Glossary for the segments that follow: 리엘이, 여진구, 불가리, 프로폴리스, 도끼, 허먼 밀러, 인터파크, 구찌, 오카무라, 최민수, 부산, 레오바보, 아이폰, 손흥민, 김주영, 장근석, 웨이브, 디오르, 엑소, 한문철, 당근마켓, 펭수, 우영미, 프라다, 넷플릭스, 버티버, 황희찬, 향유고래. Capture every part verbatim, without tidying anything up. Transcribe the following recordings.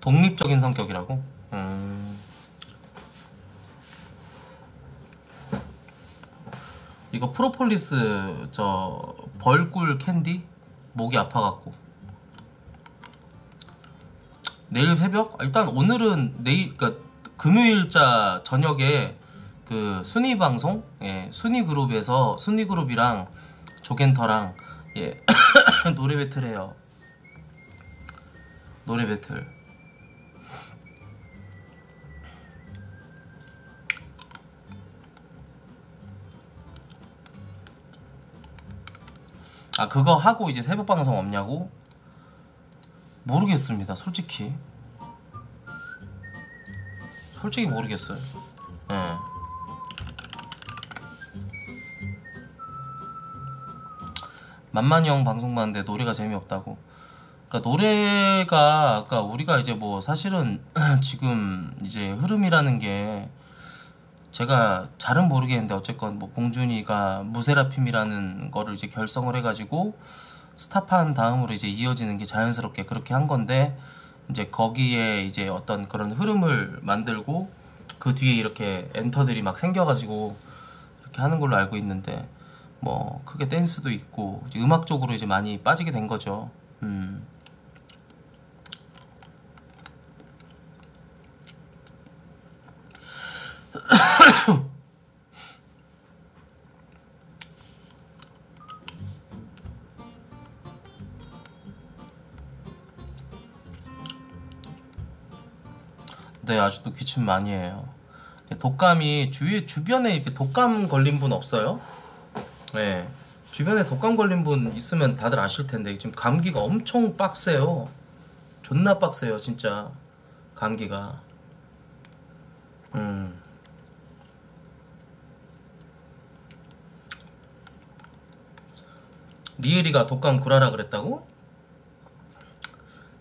독립적인 성격이라고? 음. 이거 프로폴리스 저 벌꿀 캔디? 목이 아파갖고 내일 새벽? 일단 오늘은 내일 그러니까 금요일자 저녁에 그 순위 방송, 예, 순위 그룹에서 순위 그룹이랑 조겐터랑, 예, 노래 배틀해요. 노래 배틀. 아 그거 하고 이제 새벽 방송 없냐고? 모르겠습니다. 솔직히. 솔직히 모르겠어요. 예. 만만이 형 방송 봤는데 노래가 재미없다고. 그러니까 노래가 그러니까 우리가 이제 뭐 사실은 지금 이제 흐름이라는 게 제가 잘은 모르겠는데 어쨌건 뭐 봉준이가 무세라핌이라는 거를 이제 결성을 해가지고 스탑한 다음으로 이제 이어지는 게 자연스럽게 그렇게 한 건데 이제 거기에 이제 어떤 그런 흐름을 만들고 그 뒤에 이렇게 엔터들이 막 생겨가지고 이렇게 하는 걸로 알고 있는데 뭐 크게 댄스도 있고 이제 음악 쪽으로 이제 많이 빠지게 된 거죠. 음. 네, 아직도 기침 많이 해요. 독감이 주위에 주변에 이렇게 독감 걸린 분 없어요? 네, 주변에 독감 걸린 분 있으면 다들 아실 텐데 지금 감기가 엄청 빡세요. 존나 빡세요, 진짜 감기가. 음. 리엘이가 독감 구라라 그랬다고?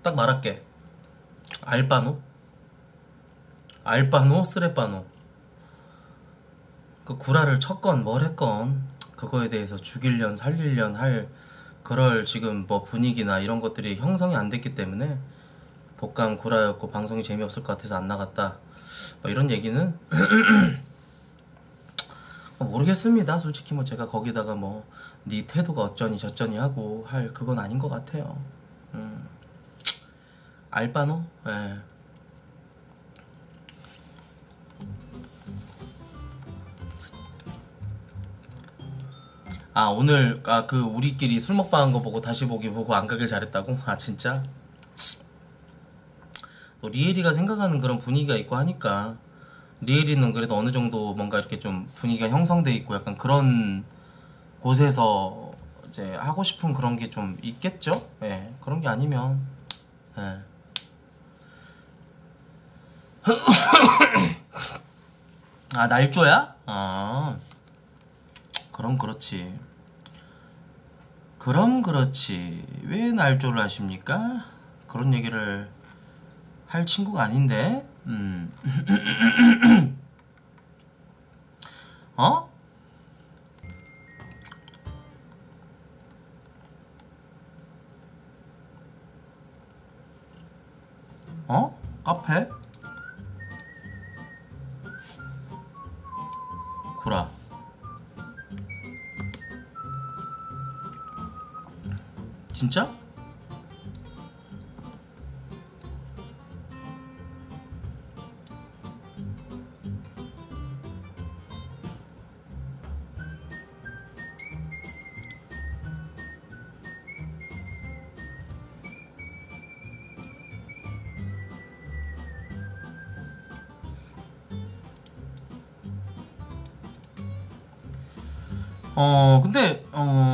딱 말할게. 알바노? 알바노? 쓰레빠노? 그 구라를 쳤건 뭘 했건 그거에 대해서 죽일련 살릴련 할 그럴 지금 뭐 분위기나 이런 것들이 형성이 안 됐기 때문에 독감 구라였고 방송이 재미없을 것 같아서 안 나갔다 뭐 이런 얘기는 모르겠습니다. 솔직히 뭐 제가 거기다가 뭐 네 태도가 어쩌니 저쩌니 하고 할 그건 아닌 것 같아요. 음. 알바노? 예. 아 오늘 아 그 우리끼리 술 먹방 한 거 보고 다시 보기 보고 안 가길 잘했다고? 아 진짜? 또 리엘이가 생각하는 그런 분위기가 있고 하니까 리엘이는 그래도 어느 정도 뭔가 이렇게 좀 분위기가 형성돼 있고 약간 그런 곳에서 이제 하고 싶은 그런 게 좀 있겠죠? 예, 그런 게 아니면 예. 아 날조야? 아 그럼 그렇지. 그럼 그렇지. 왜 날조를 하십니까? 그런 얘기를 할 친구가 아닌데. 음. 어? 어? 카페? 구라. 진짜? 어, 근데 어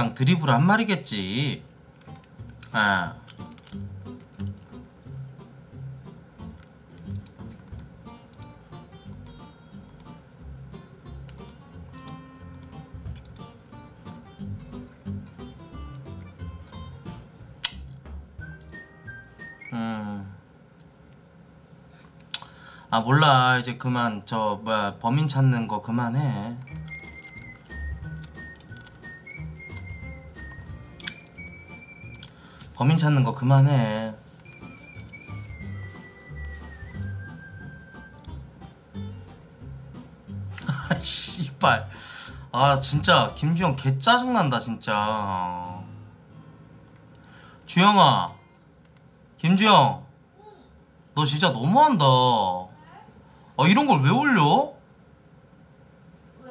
그냥 드리블 한 말이겠지. 아. 음. 아 몰라 이제 그만 저 뭐야 범인 찾는 거 그만해. 범인 찾는 거 그만해. 아 씨발. 아 진짜 김주영 개 짜증난다 진짜. 주영아, 김주영, 너 진짜 너무한다. 아 이런 걸 왜 올려? 왜?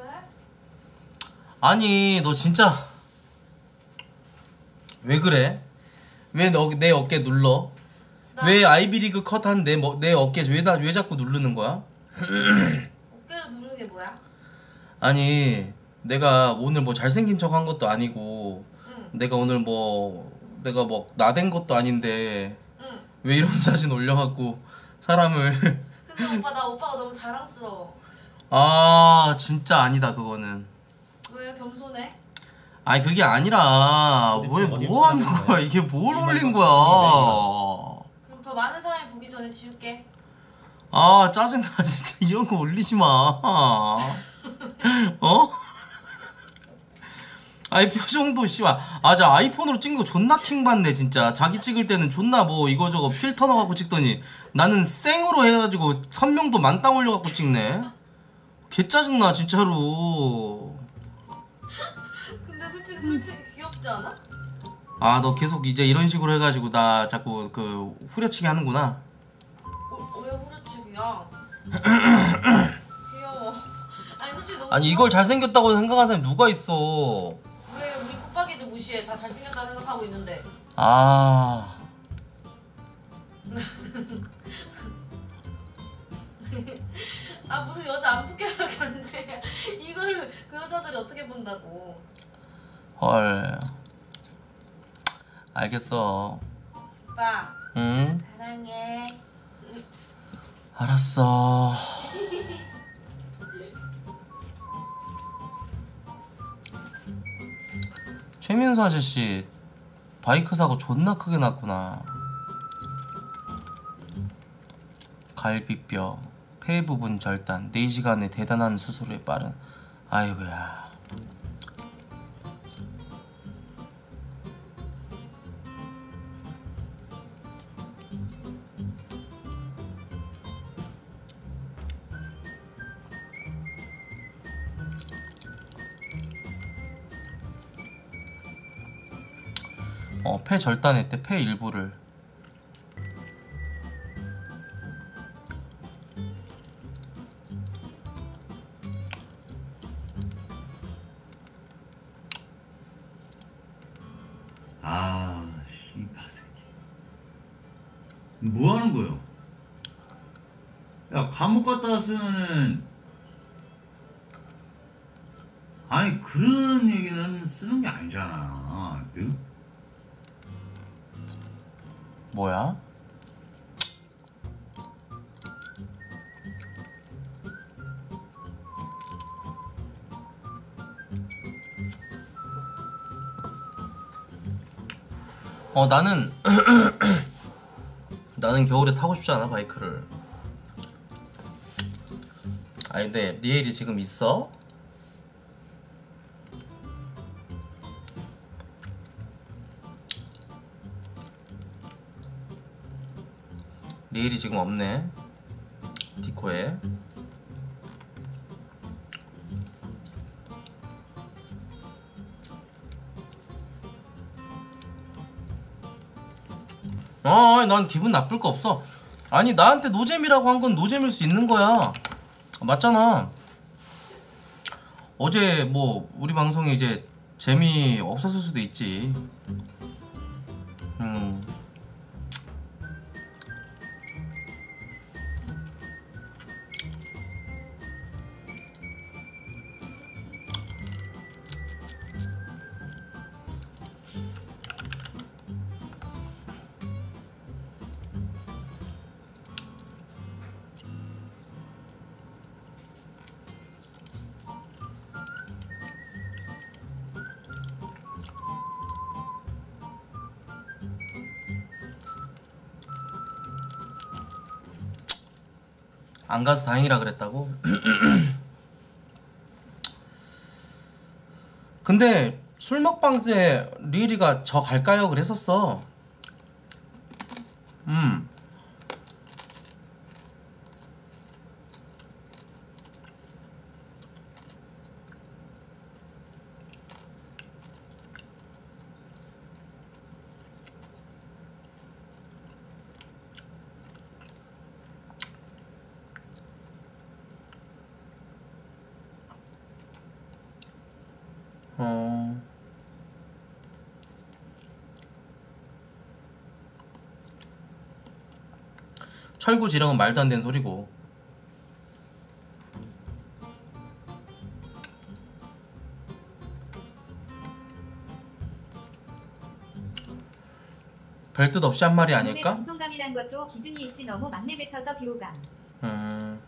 아니 너 진짜 왜 그래? 왜 너 내 어깨 눌러? 나... 왜 아이비리그 컷한 내 내 어깨 왜 다 왜 자꾸 누르는 거야? 어깨를 누르는 게 뭐야? 아니 내가 오늘 뭐 잘생긴 척한 것도 아니고, 응. 내가 오늘 뭐 내가 뭐 나댄 것도 아닌데, 응. 왜 이런 사진 올려갖고 사람을. 근데 오빠 나 오빠가 너무 자랑스러워. 아 진짜 아니다 그거는. 왜 겸손해? 아니 그게 아니라 왜 뭐 하는 거야? 이게 뭘 올린 거야? 그럼 더 많은 사람이 보기 전에 지울게. 아 짜증나 진짜. 이런 거 올리지 마. 어? 아이 표정도 씨발. 아 자 아이폰으로 찍는 거 존나 킹받네 진짜. 자기 찍을 때는 존나 뭐 이거저거 필터 넣어갖고 찍더니 나는 생으로 해가지고 선명도 만땅 올려갖고 찍네. 개 짜증나 진짜로. 솔직히 솔직히 귀엽지 않아? 아 너 계속 이제 이런 식으로 해가지고 나 자꾸 그 후려치기 하는구나. 어, 왜 후려치기야? 귀여워. 아니 솔직히 너무. 아니 이걸 잘생겼다고 생각하는 사람이 누가 있어? 왜 우리 꼬박이들 무시해? 다 잘생겼다 생각하고 있는데. 아. 아 무슨 여자 안 붙게 하려고 하는데 이걸 그 여자들이 어떻게 본다고? 헐. 알겠어. 오빠. 응? 사랑해. 알았어. 최민수 아저씨 바이크 사고 존나 크게 났구나. 갈비뼈, 폐 부분 절단, 네 시간의 대단한 수술에 빠른. 아이고야. 어, 폐 절단했대. 폐 일부를. 아, 씨발 새끼. 뭐 하는 거요? 야, 감옥 갔다 왔으면은 아니 그런 얘기는 쓰는 게 아니잖아. 네? 뭐야? 어 나는 나는 겨울에 타고 싶지 않아 바이크를. 아니 근데 리엘이 지금 있어? 리엘이 지금 없네. 디코에. 아, 난 기분 나쁠 거 없어. 아니 나한테 노잼이라고 한 건 노잼일 수 있는 거야. 맞잖아. 어제 뭐 우리 방송이 이제 재미 없었을 수도 있지. 음. 안 가서 다행이라 그랬다고? 근데 술 먹방 때 리리가 저 갈까요? 그랬었어. 음. 어. 철구 지령은 말도 안 되는 소리고. 별 뜻 없이 한 말이 아닐까? 방송감이란 것도 기준이 있지. 너무 막내 뱉어서 비호감. 음.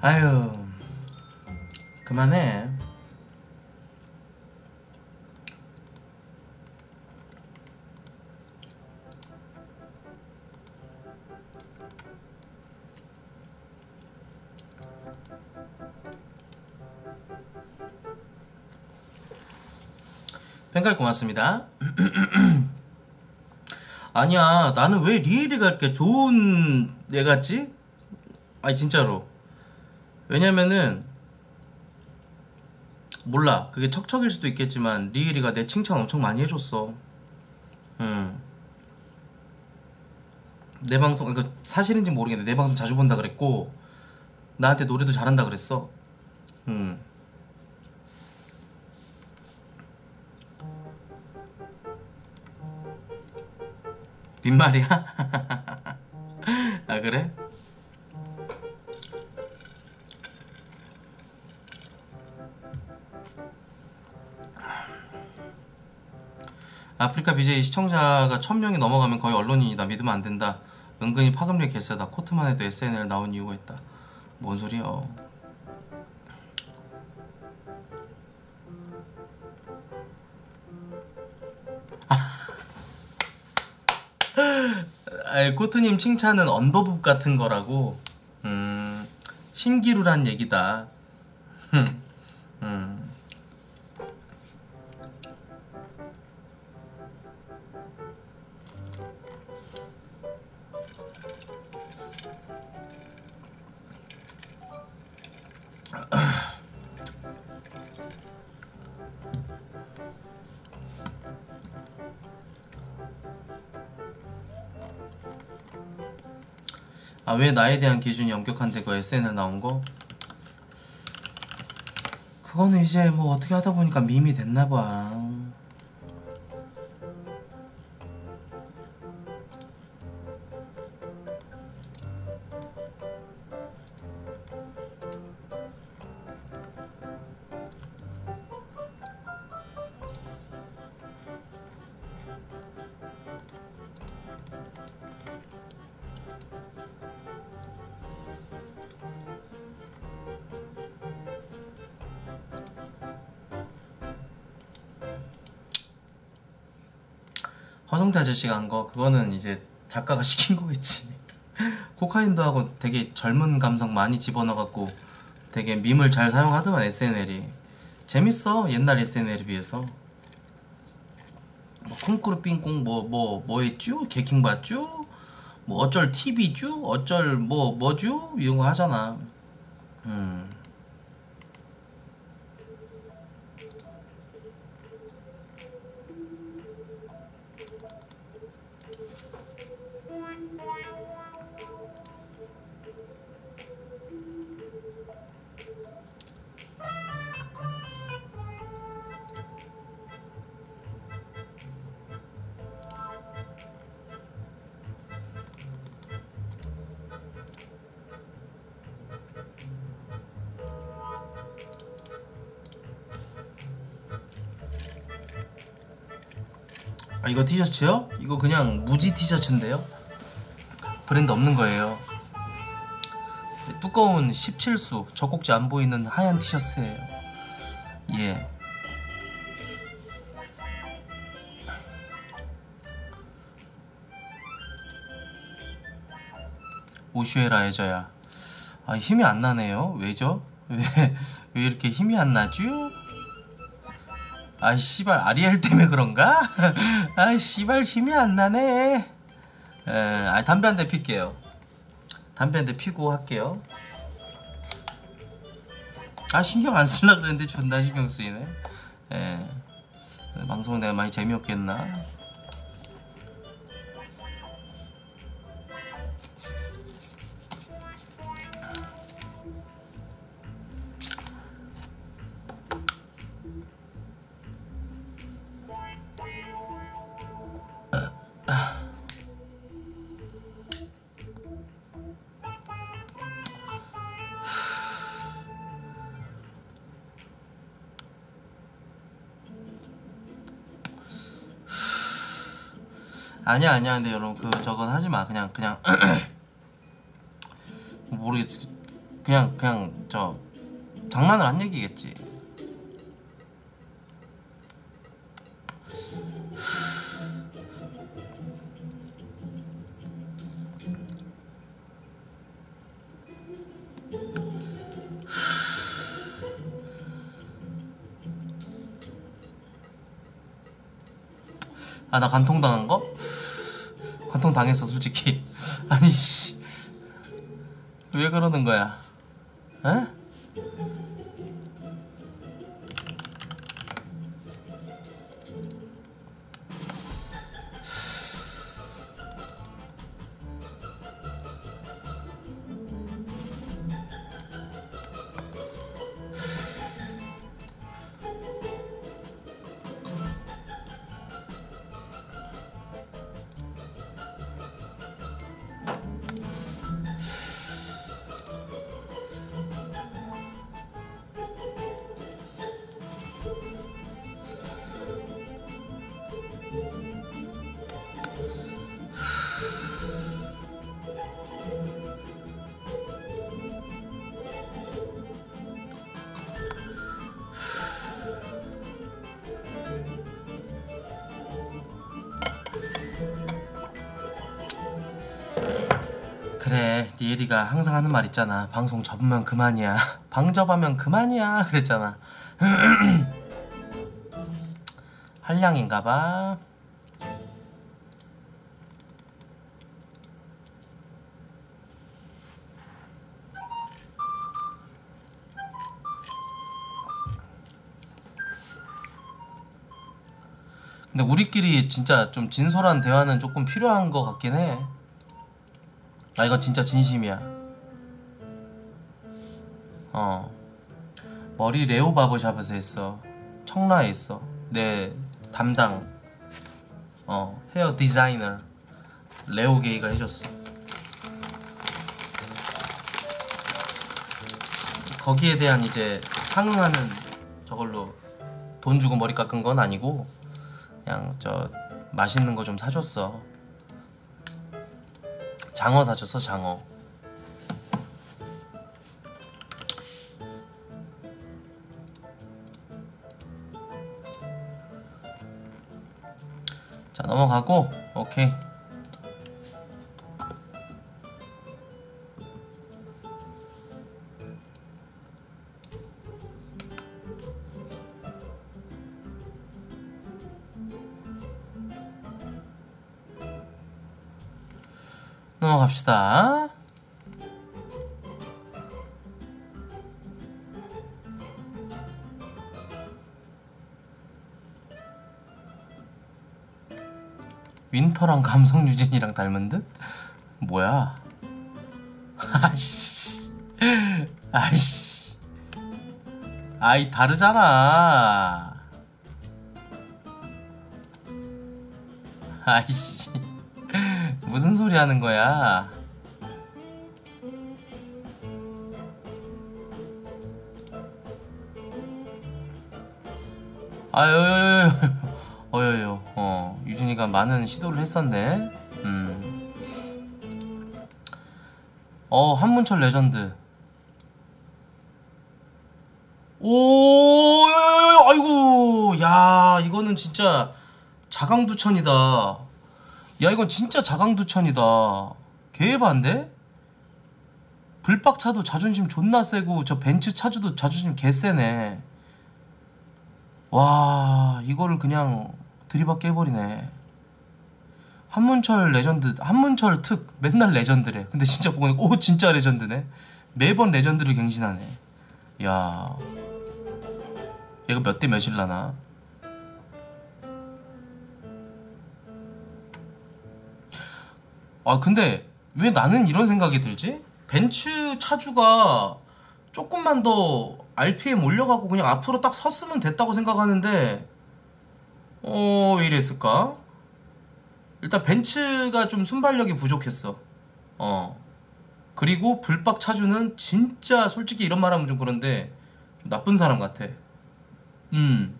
아유. 그만해. 생각 고맙습니다. 아니야, 나는 왜 리엘이가 이렇게 좋은 애 같지? 아니 진짜로. 왜냐면은 몰라, 그게 척척일 수도 있겠지만 리엘이가 내 칭찬 엄청 많이 해줬어. 음. 내 방송, 그러니까 사실인지 모르겠는데 내 방송 자주 본다 그랬고 나한테 노래도 잘한다 그랬어. 음. 빈말이야? 아 그래? 아프리카 비제이 시청자가 천 명이 넘어가면 거의 언론인이다. 믿으면 안 된다. 은근히 파급력이 개쎄다. 코트만 해도 에스엔엘 나온 이유가 있다. 뭔 소리야. 아이, 코트님 칭찬은 언더북 같은 거라고. 음, 신기루란 얘기다. 음. 아, 왜 나에 대한 기준이 엄격한데 그 에스엔엘 나온 거? 그거는 이제 뭐 어떻게 하다 보니까 밈이 됐나 봐. 허성태 아저씨가 한 거, 그거는 이제 작가가 시킨 거겠지. 코카인도 하고 되게 젊은 감성 많이 집어넣어갖고 되게 밈을 잘 사용하더만. 에스엔엘이 재밌어, 옛날 에스엔엘에 비해서. 뭐 콩쿠르 삥꽁 뭐 뭐 뭐했쥬, 개킹봤쥬, 뭐 어쩔 티비쥬, 어쩔 뭐 뭐쥬 이런 거 하잖아. 음. 아, 이거 티셔츠요? 이거 그냥 무지 티셔츠인데요? 브랜드 없는 거예요. 두꺼운 십칠 수, 젖꼭지 안 보이는 하얀 티셔츠예요. 예. 오슈에라에저야. 아, 힘이 안 나네요. 왜죠? 왜, 왜 이렇게 힘이 안 나죠? 아이 씨발 아리엘 때문에 그런가? 아이 씨발 힘이 안 나네. 에, 아, 담배 한 대 필게요. 담배 한 대 피고 할게요. 아, 신경 안 쓰려고 그랬는데 존나 신경 쓰이네. 에, 방송 내가 많이 재미없겠나? 아니야 아니야 근데 여러분 그 저건 하지 마. 그냥 그냥 모르겠어. 그냥 그냥 저 장난을 한 얘기겠지. 아, 나 간통당한 거? 간통 당했어 솔직히. 아니 씨, 왜 그러는 거야? 에? 리엘이가 항상 하는 말 있잖아. 방송 접으면 그만이야. 방접하면 그만이야. 그랬잖아. 한량인가봐. 근데 우리끼리 진짜 좀 진솔한 대화는 조금 필요한 것 같긴 해. 아, 이건 진짜 진심이야. 어, 머리 레오바보 샵에서 했어. 청라에 있어. 내 담당 어 헤어 디자이너 레오게이가 해줬어. 거기에 대한 이제 상응하는 저걸로 돈 주고 머리 깎은 건 아니고 그냥 저 맛있는 거 좀 사줬어. 장어 사줬어, 장어. 자, 넘어가고, 오케이. 갑시다. 윈터랑 감성 유진이랑 닮은 듯? 뭐야? 아이씨, 아이씨, 아이 다르잖아. 아이씨. 무슨 소리 하는 거야? 아유, 어여요. 어, 유진이가 많은 시도를 했었네. 음. 어, 한문철 레전드. 오, 아이고, 야, 이거는 진짜 자강두천이다. 야, 이건 진짜 자강두천이다. 개반데? 불박차도 자존심 존나 세고 저 벤츠 차주도 자존심 개세네. 와 이거를 그냥 들이받게 해버리네. 한문철 레전드, 한문철 특 맨날 레전드래. 근데 진짜 보고 오 진짜 레전드네. 매번 레전드를 갱신하네. 야 얘가 몇 대 몇일라나. 아 근데 왜 나는 이런 생각이 들지? 벤츠 차주가 조금만 더 알피엠 올려가고 그냥 앞으로 딱 섰으면 됐다고 생각하는데 어... 왜 이랬을까? 일단 벤츠가 좀 순발력이 부족했어. 어 그리고 불박 차주는 진짜 솔직히 이런 말 하면 좀 그런데 좀 나쁜 사람 같아. 음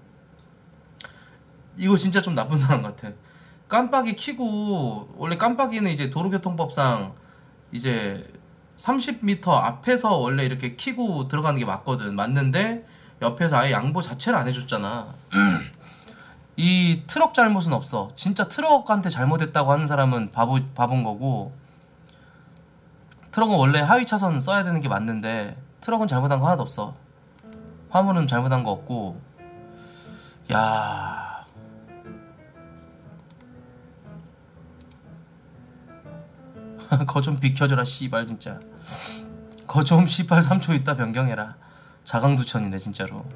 이거 진짜 좀 나쁜 사람 같아. 깜빡이 켜고 원래 깜빡이는 이제 도로교통법상 이제 삼십 미터 앞에서 원래 이렇게 켜고 들어가는 게 맞거든. 맞는데 옆에서 아예 양보 자체를 안 해줬잖아. 이 트럭 잘못은 없어. 진짜 트럭한테 잘못했다고 하는 사람은 바보, 바본 거고 트럭은 원래 하위 차선 써야 되는 게 맞는데 트럭은 잘못한 거 하나도 없어. 화물은 잘못한 거 없고. 야 거 좀 비켜줘라 씨발 진짜. 거 좀 씨발 삼 초 있다 변경해라. 자강두천이네 진짜로.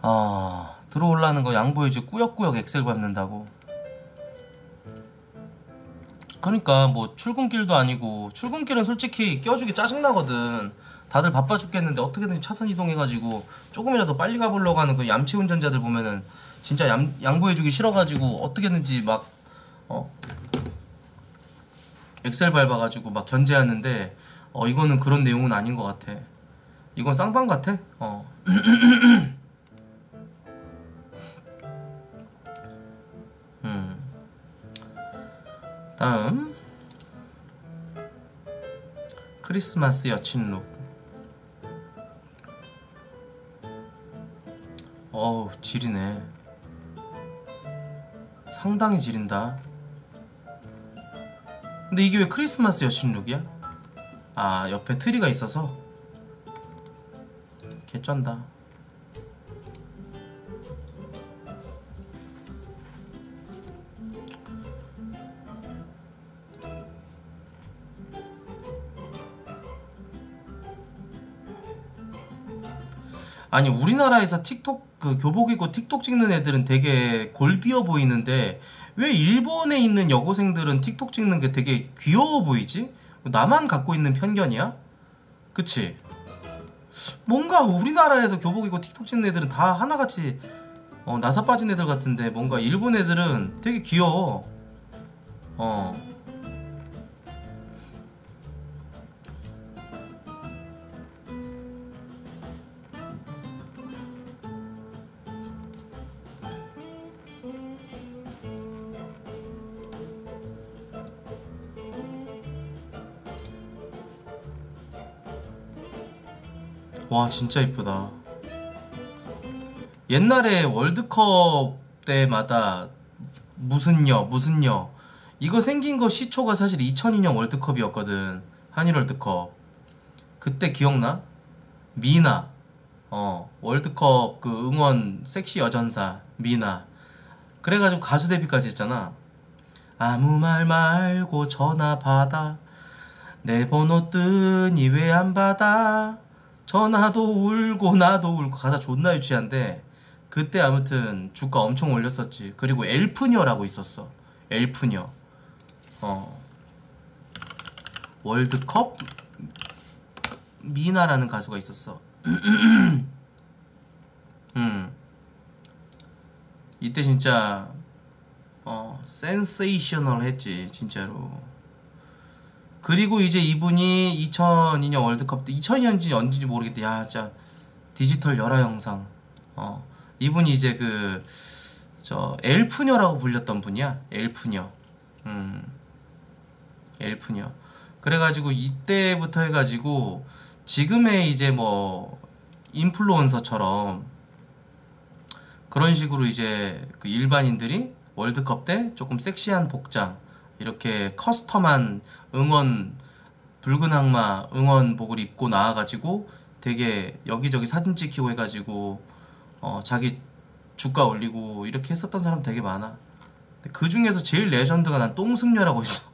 아 들어올라는 거 양보해주고 꾸역꾸역 엑셀 밟는다고. 그러니까 뭐 출근길도 아니고 출근길은 솔직히 껴주기 짜증나거든. 다들 바빠 죽겠는데 어떻게든 차선 이동해가지고 조금이라도 빨리 가보려고 하는 그 얌체 운전자들 보면은 진짜 양, 양보해주기 싫어가지고 어떻게든지 막 어 엑셀 밟아가지고 막 견제하는데 어 이거는 그런 내용은 아닌 것 같아. 이건 쌍방 같아. 어 음. 다음 크리스마스 여친 룩. 어우 지리네. 상당히 지린다. 근데 이게 왜 크리스마스 여친 룩이야? 아 옆에 트리가 있어서 개쩐다. 아니 우리나라에서 틱톡 그 교복 입고 틱톡 찍는 애들은 되게 골비어 보이는데 왜 일본에 있는 여고생들은 틱톡 찍는 게 되게 귀여워 보이지? 나만 갖고 있는 편견이야? 그치? 뭔가 우리나라에서 교복 입고 틱톡 찍는 애들은 다 하나같이 어, 나사 빠진 애들 같은데 뭔가 일본 애들은 되게 귀여워. 어. 와 진짜 이쁘다. 옛날에 월드컵 때마다 무슨 여 무슨 여 이거 생긴 거 시초가 사실 이천이 년 월드컵이었거든. 한일 월드컵 그때 기억나? 미나 어 월드컵 그 응원 섹시 여전사 미나 그래가지고 가수 데뷔까지 했잖아. 아무 말 말고 전화 받아 내 번호 뜨니 왜 안 받아 전화도 울고 나도 울고. 가사 존나 유치한데 그때 아무튼 주가 엄청 올렸었지. 그리고 엘프녀라고 있었어. 엘프녀 어 월드컵 미나라는 가수가 있었어. 음 이때 진짜 어 센세이셔널 했지 진짜로. 그리고 이제 이분이 이천이 년 월드컵 때 이천이 년인지 언제인지 모르겠다. 야 진짜 디지털 열화 영상. 어 이분이 이제 그 저 엘프녀라고 불렸던 분이야. 엘프녀 음 엘프녀 그래가지고 이때부터 해가지고 지금의 이제 뭐 인플루언서처럼 그런 식으로 이제 그 일반인들이 월드컵 때 조금 섹시한 복장 이렇게 커스텀한 응원 붉은 악마 응원복을 입고 나와가지고 되게 여기저기 사진 찍히고 해가지고 어 자기 주가 올리고 이렇게 했었던 사람 되게 많아. 그 중에서 제일 레전드가 난 똥승녀라고 있어.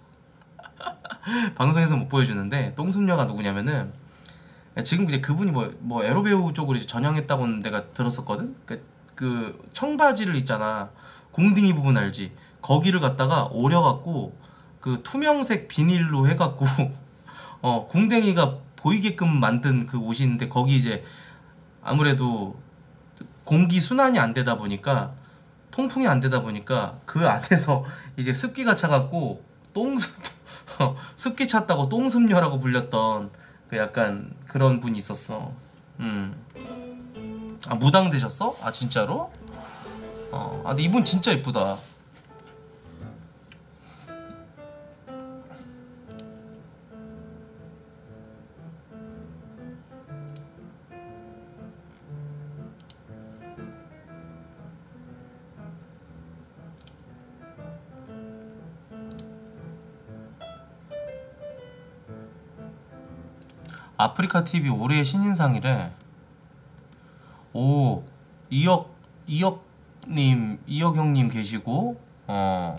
방송에서 못 보여주는데 똥승녀가 누구냐면은 지금 이제 그분이 뭐, 뭐 에로배우 쪽으로 이제 전향했다고 내가 들었었거든. 그, 그 청바지를 있잖아, 궁둥이 부분 알지? 거기를 갖다가 오려갖고 그 투명색 비닐로 해갖고 어 궁댕이가 보이게끔 만든 그 옷이 있는데 거기 이제 아무래도 공기 순환이 안 되다 보니까 통풍이 안 되다 보니까 그 안에서 이제 습기가 차갖고 똥 습기 찼다고 똥습녀라고 불렸던 그 약간 그런 분이 있었어. 음. 아 무당 되셨어? 아 진짜로? 어. 아 근데 이분 진짜 예쁘다. 아프리카 티비 올해의 신인상이래. 오, 이혁, 이혁님, 이혁 형님 계시고, 어,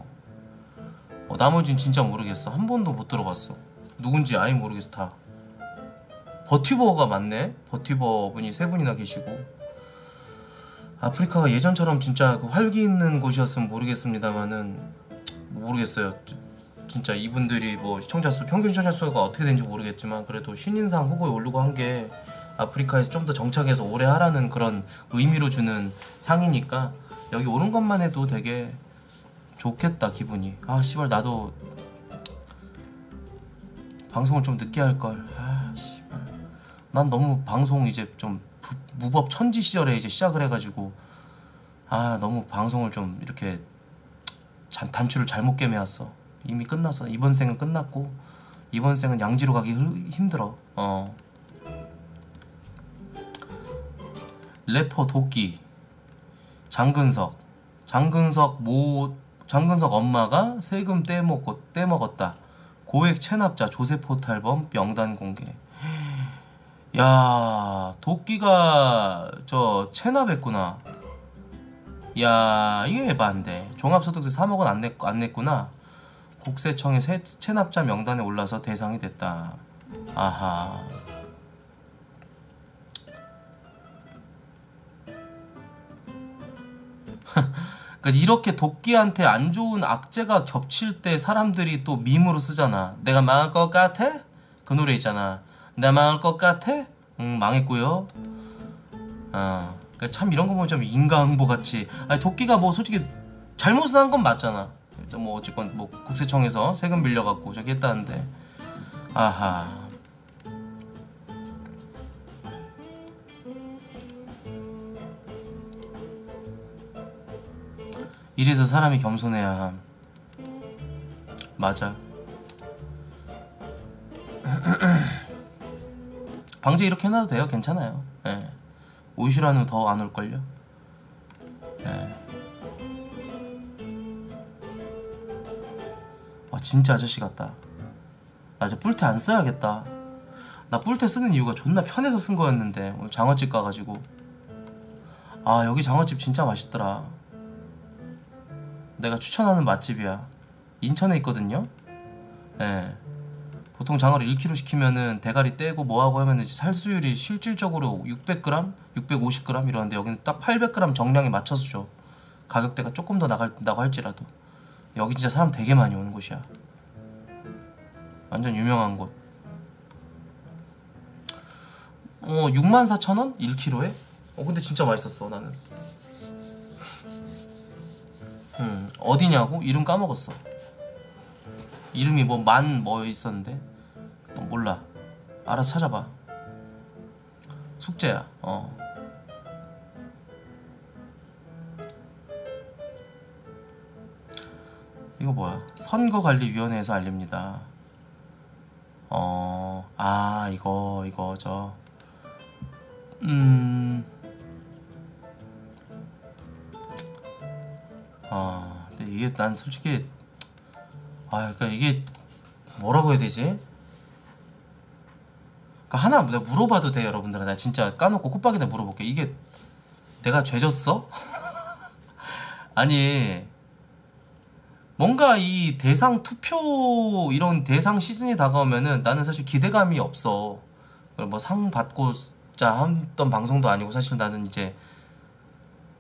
어 나머진 진짜 모르겠어. 한 번도 못 들어봤어. 누군지 아예 모르겠어, 다. 버티버가 많네? 버티버 분이 세 분이나 계시고. 아프리카가 예전처럼 진짜 그 활기 있는 곳이었으면 모르겠습니다만은, 모르겠어요. 진짜 이분들이 뭐 시청자 수, 평균 시청자 수가 어떻게 되는지 모르겠지만 그래도 신인상 후보에 오르고 한 게 아프리카에서 좀 더 정착해서 오래 하라는 그런 의미로 주는 상이니까 여기 오른 것만 해도 되게 좋겠다, 기분이. 아 씨발 나도 방송을 좀 늦게 할걸. 아 씨발 난 너무 방송 이제 좀 부, 무법 천지 시절에 이제 시작을 해가지고 아 너무 방송을 좀 이렇게 잔, 단추를 잘못 꿰매왔어. 이미 끝났어. 이번 생은 끝났고 이번 생은 양지로 가기 힘들어. 어. 래퍼 도끼, 장근석, 장근석 모, 장근석 엄마가 세금 떼먹고 떼먹었다. 고액 체납자 조세포탈범 명단 공개. 야, 도끼가 저 체납했구나. 야, 이게 반대. 종합소득세 삼억은 안 냈, 안 냈구나. 국세청의 세, 체납자 명단에 올라서 대상이 됐다. 아하. 그러니까 이렇게 도끼한테 안 좋은 악재가 겹칠 때 사람들이 또 밈으로 쓰잖아. 내가 망할 것 같아? 그 노래 있잖아. 내가 망할 것 같아? 응, 망했고요. 아, 그러니까 참 이런 거 보면 좀 인과응보 같이. 아니, 도끼가 뭐 솔직히 잘못은 한 건 맞잖아. 뭐 어쨌건 뭐 국세청에서 세금 빌려갖고 저기 했다는데. 아하. 이래서 사람이 겸손해야 함. 맞아. 방제 이렇게 해놔도 돼요. 괜찮아요. 예. 오이슈라 하면 더 안 올걸요. 예. 와 진짜 아저씨 같다. 나 이제 뿔테 안 써야겠다. 나 뿔테 쓰는 이유가 존나 편해서 쓴 거였는데 오늘 장어집 가가지고 아 여기 장어집 진짜 맛있더라. 내가 추천하는 맛집이야. 인천에 있거든요. 예. 보통 장어를 일 킬로그램 시키면은 대가리 떼고 뭐하고 하면 이제 살수율이 실질적으로 육백 그램, 육백오십 그램 이러는데 여기는 딱 팔백 그램 정량에 맞춰서 줘. 가격대가 조금 더 나간다고 할지라도. 여기 진짜 사람 되게 많이 오는 곳이야. 완전 유명한 곳. 어 육만 사천 원? 일 킬로그램에? 어 근데 진짜 맛있었어 나는. 음 어디냐고? 이름 까먹었어. 이름이 뭐 만 뭐 있었는데 어, 몰라. 알아서 찾아봐. 숙제야. 어 이거 뭐야? 선거관리위원회에서 알립니다. 어... 아 이거 이거 저... 음... 아... 근데 이게 난 솔직히... 아 그러니까 이게 뭐라고 해야 되지? 그러니까 하나 내가 물어봐도 돼 여러분들은. 나 진짜 까놓고 콧박이나 물어볼게. 이게 내가 죄졌어? 아니 뭔가 이 대상 투표 이런 대상 시즌이 다가오면은 나는 사실 기대감이 없어. 뭐 상 받고자 했던 방송도 아니고 사실 나는 이제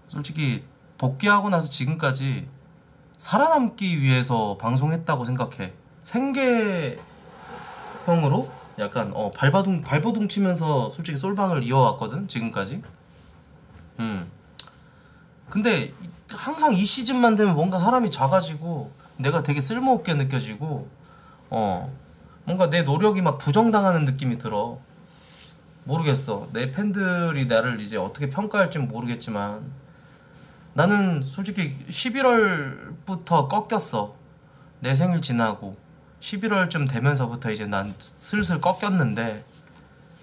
솔직히 복귀하고 나서 지금까지 살아남기 위해서 방송했다고 생각해. 생계형으로 약간 어 발버둥 발버둥 치면서 솔직히 솔방을 이어왔거든 지금까지. 음. 근데 항상 이 시즌만 되면 뭔가 사람이 작아지고 내가 되게 쓸모없게 느껴지고 어 뭔가 내 노력이 막 부정당하는 느낌이 들어. 모르겠어. 내 팬들이 나를 이제 어떻게 평가할지는 모르겠지만 나는 솔직히 십일월부터 꺾였어. 내 생일 지나고 십일월쯤 되면서부터 이제 난 슬슬 꺾였는데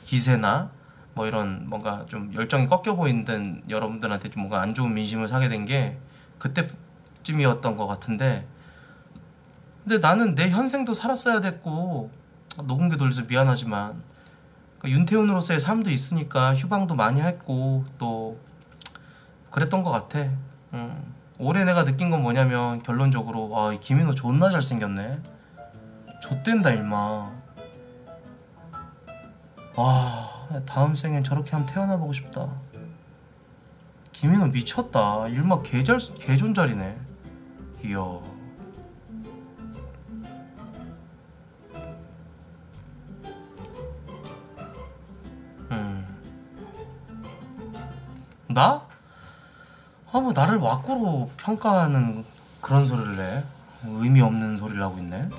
기세나 뭐 이런 뭔가 좀 열정이 꺾여 보이는 여러분들한테 좀 뭔가 안 좋은 민심을 사게 된 게 그때쯤이었던 것 같은데, 근데 나는 내 현생도 살았어야 됐고 녹음기 돌려서 미안하지만 그러니까 윤태훈으로서의 삶도 있으니까 휴방도 많이 했고 또 그랬던 것 같아. 음. 올해 내가 느낀 건 뭐냐면 결론적으로 아, 이 김인호 존나 잘생겼네. 좆된다 임마. 와... 다음 생엔 저렇게 한번 태어나보고 싶다. 김인호 미쳤다. 일마 개절, 개존잘이네. 이야. 음. 나? 아, 뭐 나를 왁구로 평가하는 그런 소리를 해. 의미 없는 소리를 하고 있네.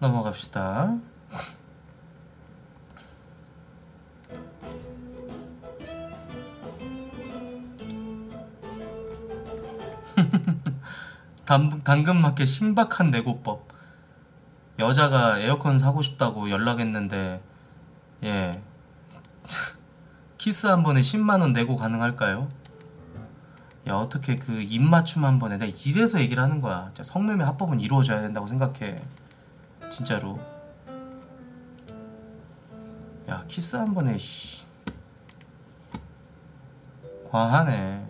넘어갑시다. 당근마켓 신박한 내고법. 여자가 에어컨 사고 싶다고 연락했는데 예 키스 한 번에 십만 원 내고 가능할까요? 야 어떻게 그 입맞춤 한 번에. 내가 이래서 얘기를 하는 거야. 성매매 합법은 이루어져야 된다고 생각해 진짜로. 야 키스 한 번에 씨 과하네.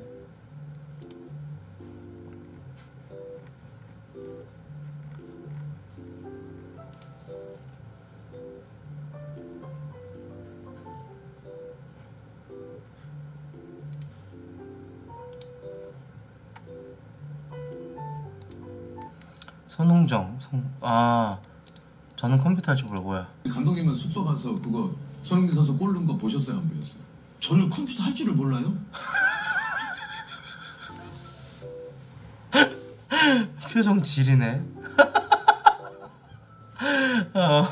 손흥정 성... 아 저는 컴퓨터 할 줄 몰라. 뭐야 감독님은 숙소 가서 그거 손흥민 선수 골 넣은 거 보셨어요 안 보셨어요? 저는 컴퓨터 할 줄을 몰라요? 표정 지리네. 어.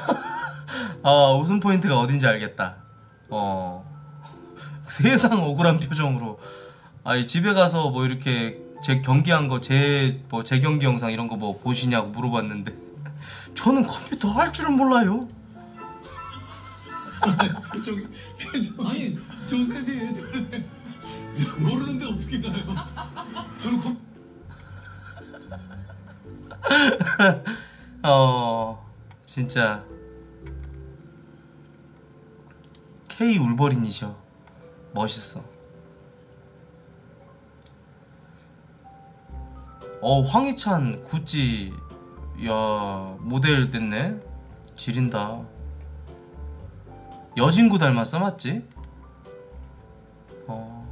아 웃음 포인트가 어딘지 알겠다. 어 세상 억울한 표정으로. 아니 집에 가서 뭐 이렇게 제 경기한 거 제 뭐 제 경기 영상 이런 거 뭐 보시냐고 물어봤는데 저는 컴퓨터 할 줄은 몰라요. 저기 표정 아니 조셉이에요. 저는 모르는데 어떻게 가요? 저는 컴... 어 진짜 K 울버린이셔. 멋있어. 어 황희찬 구찌 야 모델 됐네. 지린다. 여진구 닮았어 맞지? 어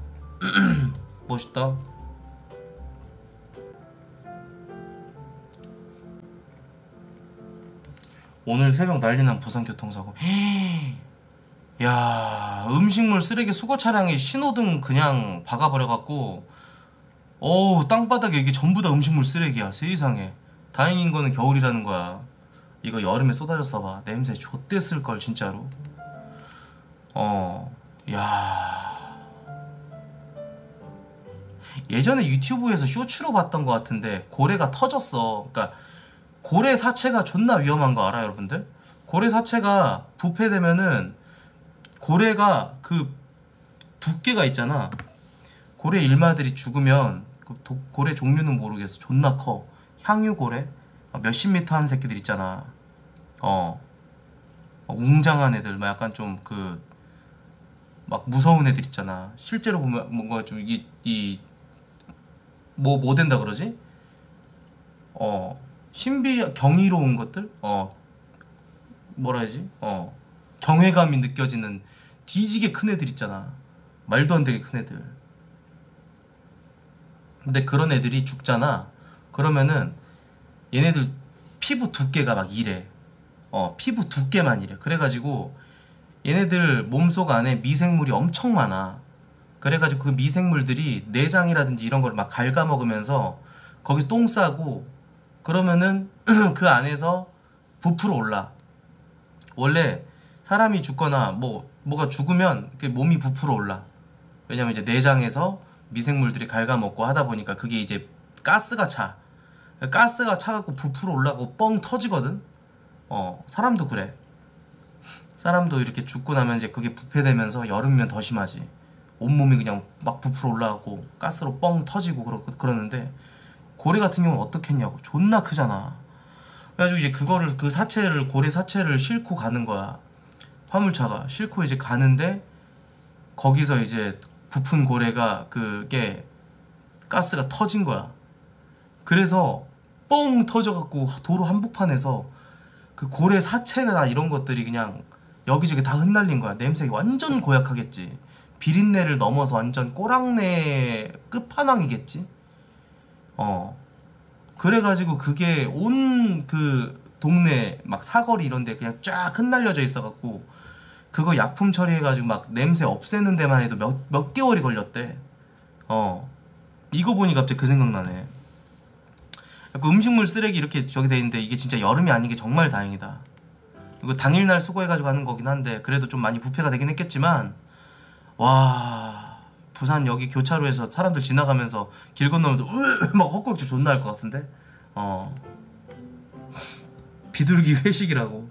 멋있다. 오늘 새벽 난리난 부산 교통사고. 야 음식물 쓰레기 수거 차량이 신호등 그냥 박아버려갖고 어우 땅바닥에 이게 전부 다 음식물 쓰레기야. 세상에. 다행인 거는 겨울이라는 거야. 이거 여름에 쏟아졌어 봐. 냄새 좆됐을걸 진짜로. 어, 야. 예전에 유튜브에서 쇼츠로 봤던 것 같은데 고래가 터졌어. 그러니까 고래 사체가 존나 위험한 거 알아요, 여러분들? 고래 사체가 부패되면은 고래가 그 두께가 있잖아. 고래 일마들이 죽으면 그 도, 고래 종류는 모르겠어. 존나 커. 향유고래? 몇십 미터 하는 새끼들 있잖아. 어. 웅장한 애들, 막 약간 좀 그 막 무서운 애들 있잖아. 실제로 보면 뭔가 좀 이 이 뭐 뭐 된다 그러지? 어. 신비 경이로운 것들? 어. 뭐라 해야지? 어. 경외감이 느껴지는 뒤지게 큰 애들 있잖아. 말도 안 되게 큰 애들. 근데 그런 애들이 죽잖아. 그러면은 얘네들 피부 두께가 막 이래. 어, 피부 두께만 이래. 그래가지고 얘네들 몸속 안에 미생물이 엄청 많아. 그래가지고 그 미생물들이 내장이라든지 이런 걸 막 갉아먹으면서 거기 똥 싸고 그러면은 그 안에서 부풀어 올라. 원래 사람이 죽거나 뭐 뭐가 죽으면 그 몸이 부풀어 올라. 왜냐면 이제 내장에서 미생물들이 갉아먹고 하다 보니까 그게 이제 가스가 차. 가스가 차갖고 부풀어 올라가고 뻥 터지거든. 어, 사람도 그래. 사람도 이렇게 죽고 나면 이제 그게 부패되면서 여름이면 더 심하지. 온몸이 그냥 막 부풀어 올라가고 가스로 뻥 터지고 그러, 그러는데 고래 같은 경우는 어떻겠냐고. 존나 크잖아. 그래가지고 이제 그거를 그 사체를 고래 사체를 싣고 가는 거야. 화물차가 싣고 이제 가는데 거기서 이제 부푼 고래가 그게 가스가 터진 거야. 그래서 뻥 터져갖고 도로 한복판에서 그 고래 사체나 이런 것들이 그냥 여기저기 다 흩날린 거야. 냄새 완전 고약하겠지. 비린내를 넘어서 완전 꼬랑내 끝판왕이겠지. 어. 그래가지고 그게 온 그 동네 막 사거리 이런 데 그냥 쫙 흩날려져 있어갖고 그거 약품 처리해가지고 막 냄새 없애는 데만 해도 몇, 몇 개월이 걸렸대. 어. 이거 보니 갑자기 그 생각나네. 음식물 쓰레기 이렇게 저기 돼 있는데 이게 진짜 여름이 아닌 게 정말 다행이다. 이거 당일날 수거해가지고 하는 거긴 한데 그래도 좀 많이 부패가 되긴 했겠지만 와 부산 여기 교차로에서 사람들 지나가면서 길 건너면서 막 헛구역질 존나 할 것 같은데. 어 비둘기 회식이라고.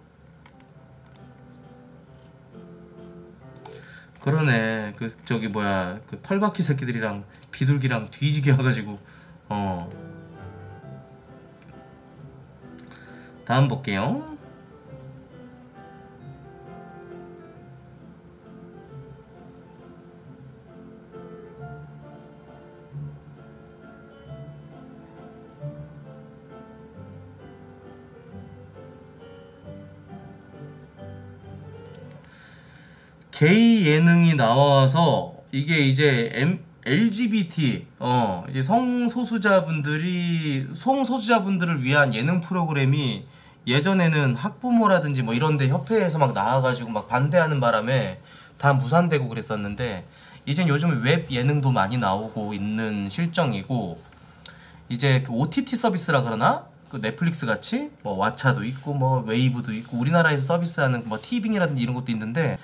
그러네. 그 저기 뭐야 그 털바퀴 새끼들이랑 비둘기랑 뒤지게 와가지고. 어. 다음 볼게요. 게이 예능이 나와서 이게 이제 M 엘지비티 어 이제 성소수자분들이 성소수자분들을 위한 예능 프로그램이 예전에는 학부모라든지 뭐 이런데 협회에서 막 나와가지고 막 반대하는 바람에 다 무산되고 그랬었는데 이젠 요즘 웹 예능도 많이 나오고 있는 실정이고 이제 그 오티티 서비스라 그러나 그 넷플릭스 같이 뭐 왓챠도 있고 뭐 웨이브도 있고 우리나라에서 서비스하는 뭐 티빙이라든지 이런 것도 있는데.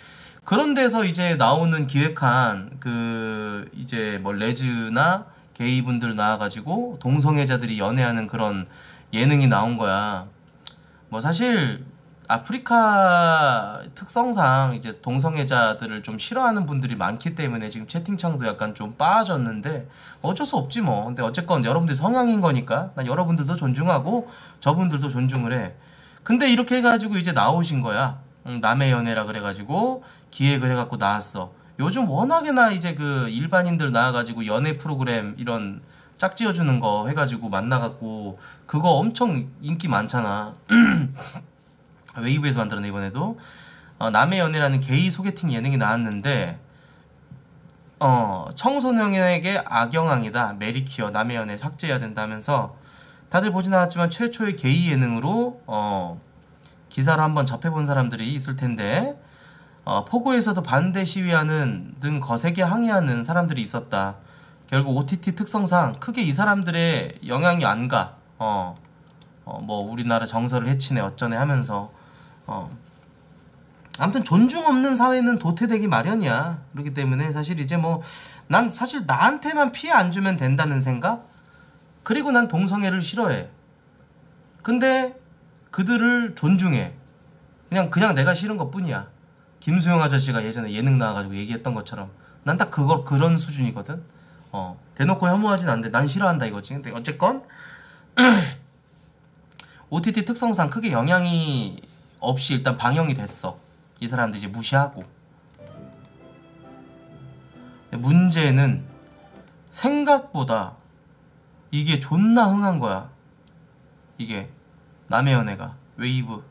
그런 데서 이제 나오는 기획한 그 이제 뭐 레즈나 게이분들 나와가지고 동성애자들이 연애하는 그런 예능이 나온 거야. 뭐 사실 아프리카 특성상 이제 동성애자들을 좀 싫어하는 분들이 많기 때문에 지금 채팅창도 약간 좀 빠졌는데 어쩔 수 없지 뭐. 근데 어쨌건 여러분들 성향인 거니까 난 여러분들도 존중하고 저분들도 존중을 해. 근데 이렇게 해가지고 이제 나오신 거야. 남의 연애라 그래가지고 기획을 해갖고 나왔어. 요즘 워낙에나 이제 그 일반인들 나와가지고 연애 프로그램 이런 짝지어주는 거 해가지고 만나갖고 그거 엄청 인기 많잖아. 웨이브에서 만들었네 이번에도. 어, 남의 연애라는 게이 소개팅 예능이 나왔는데 어, 청소년에게 악영향이다. 메리키어 남의 연애 삭제해야 된다면서 다들 보진 않았지만 최초의 게이 예능으로 어. 기사를 한번 접해본 사람들이 있을 텐데 어, 포고에서도 반대 시위하는 등 거세게 항의하는 사람들이 있었다. 결국 오티티 특성상 크게 이 사람들의 영향이 안 가. 어, 어, 뭐 우리나라 정서를 해치네 어쩌네 하면서 어, 아무튼 존중 없는 사회는 도태되기 마련이야. 그렇기 때문에 사실 이제 뭐 난 사실 나한테만 피해 안 주면 된다는 생각? 그리고 난 동성애를 싫어해. 근데 그들을 존중해. 그냥 그냥 내가 싫은 것뿐이야. 김수영 아저씨가 예전에 예능 나와가지고 얘기했던 것처럼 난 딱 그걸 그런 수준이거든. 어 대놓고 혐오하진 않는데 난 싫어한다 이거지. 근데 어쨌건 오티티 특성상 크게 영향이 없이 일단 방영이 됐어. 이 사람들 이제 무시하고. 문제는 생각보다 이게 존나 흥한 거야. 이게 남의 연애가 웨이브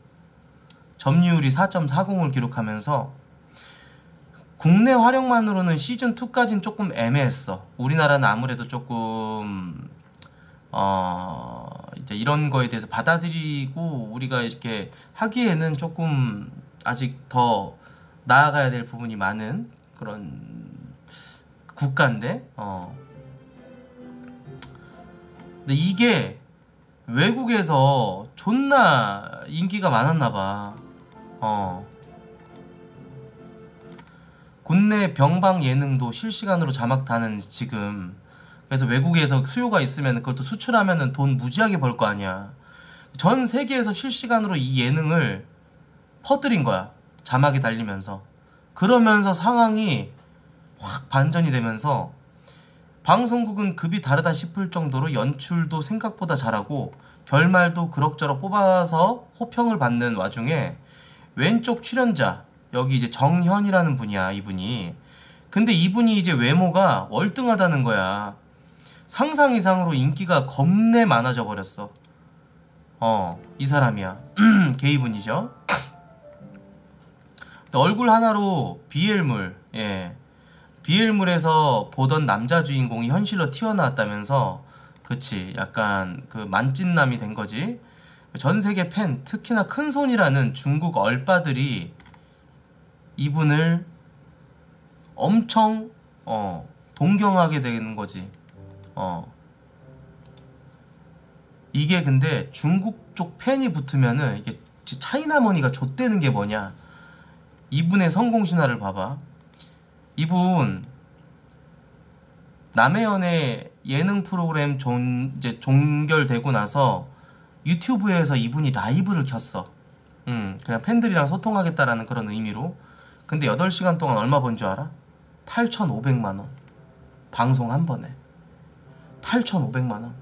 점유율이 사 점 사공을 기록하면서 국내 활용만으로는 시즌이까지는 조금 애매했어. 우리나라는 아무래도 조금 어... 이제 이런 거에 대해서 받아들이고 우리가 이렇게 하기에는 조금 아직 더 나아가야 될 부분이 많은 그런 국가인데 어. 근데 이게 외국에서 존나 인기가 많았나봐. 어. 국내 병방 예능도 실시간으로 자막 다는 지금. 그래서 외국에서 수요가 있으면 그걸 또 수출하면 돈 무지하게 벌 거 아니야. 전 세계에서 실시간으로 이 예능을 퍼뜨린 거야. 자막이 달리면서. 그러면서 상황이 확 반전이 되면서 방송국은 급이 다르다 싶을 정도로 연출도 생각보다 잘하고 결말도 그럭저럭 뽑아서 호평을 받는 와중에 왼쪽 출연자 여기 이제 정현이라는 분이야. 이분이 근데 이분이 이제 외모가 월등하다는 거야. 상상 이상으로 인기가 겁내 많아져 버렸어. 어, 이 사람이야. 게이분이죠. 얼굴 하나로 비엘물, 예. 비엘물에서 보던 남자 주인공이 현실로 튀어나왔다면서, 그치, 약간 그 만찢남이 된 거지. 전 세계 팬, 특히나 큰손이라는 중국 얼빠들이 이분을 엄청, 어, 동경하게 되는 거지. 어 이게 근데 중국 쪽 팬이 붙으면은 이게 차이나머니가 좆되는 게 뭐냐. 이분의 성공 신화를 봐봐. 이분 남의 연애 예능 프로그램 종, 이제 종결되고 나서 유튜브에서 이분이 라이브를 켰어. 음 그냥 팬들이랑 소통하겠다라는 그런 의미로. 근데 여덟 시간 동안 얼마 번 줄 알아? 팔천오백만 원. 방송 한 번에 팔천오백만 원.